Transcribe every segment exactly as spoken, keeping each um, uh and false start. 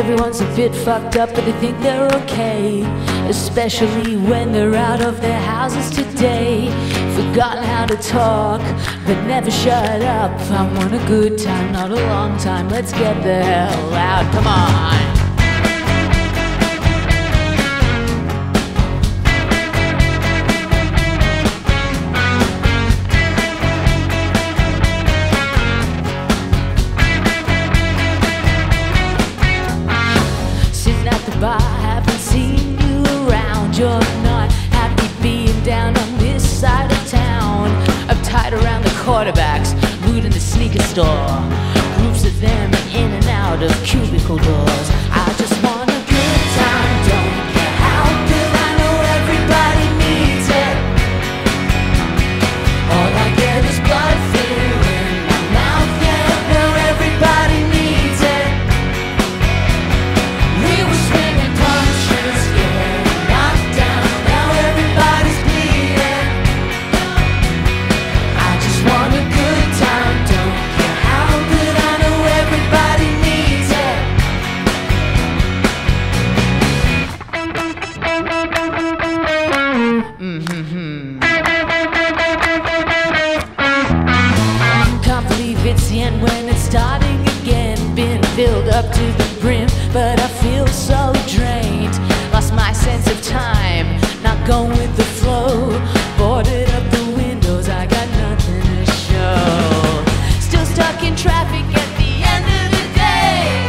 Everyone's a bit fucked up, but they think they're okay, especially when they're out of their houses today. Forgotten how to talk, but never shut up. I want a good time, not a long time. Let's get the hell out, come on. I haven't seen you around. You're not happy being down on this side of town. I'm tied around the quarterbacks, looting the sneaker store. Groups of them in and out of cubicle doors. I just want a good time, don't care how good. I know everybody needs it. All I get is blood filler in my mouth, yeah, I know everybody needs it. We were sweet. Filled up to the brim, but I feel so drained. Lost my sense of time, not going with the flow. Boarded up the windows, I got nothing to show. Still stuck in traffic at the end of the day.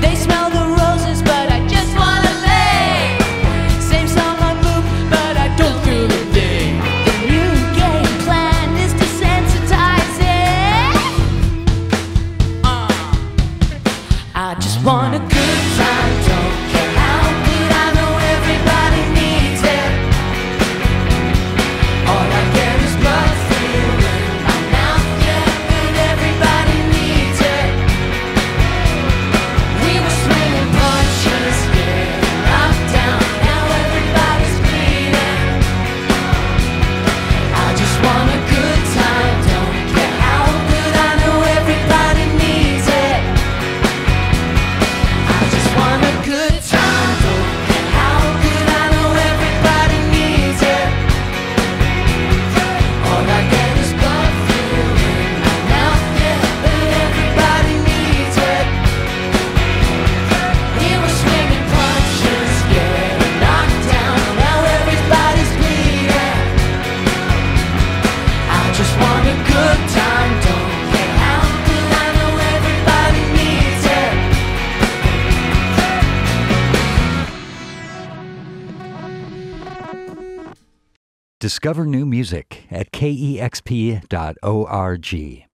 They smell the roses, but I just wanna lay. Same song on loop, but I don't feel the day. The new game plan is desensitize it. Uh. I just want a good time, don't care how good, I know everybody needs it. All I get is blood filling my mouth, yeah, and everybody needs it. We were swinging punches, getting knocked down, now everybody's bleeding. I just want a good time, don't care how good, I know everybody needs it. Want a good time, don't care how good, I know everybody needs it. All I get is blood filling my mouth, yeah, but everybody needs it. We were swinging punches, getting knocked down, now everybody's bleeding. I just want a good time, don't care how good, I know everybody needs it. Discover new music at K E X P dot org.